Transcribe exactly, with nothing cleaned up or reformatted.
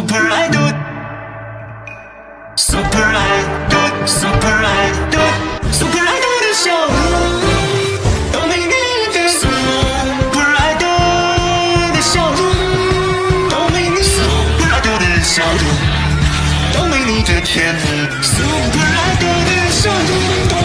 Super Idol, Super Idol, Super Idol, Super Idol show. Don't make me nervous. Super Idol show. Don't make me Super Idol show. Don't make me to kill me. Super Idol show.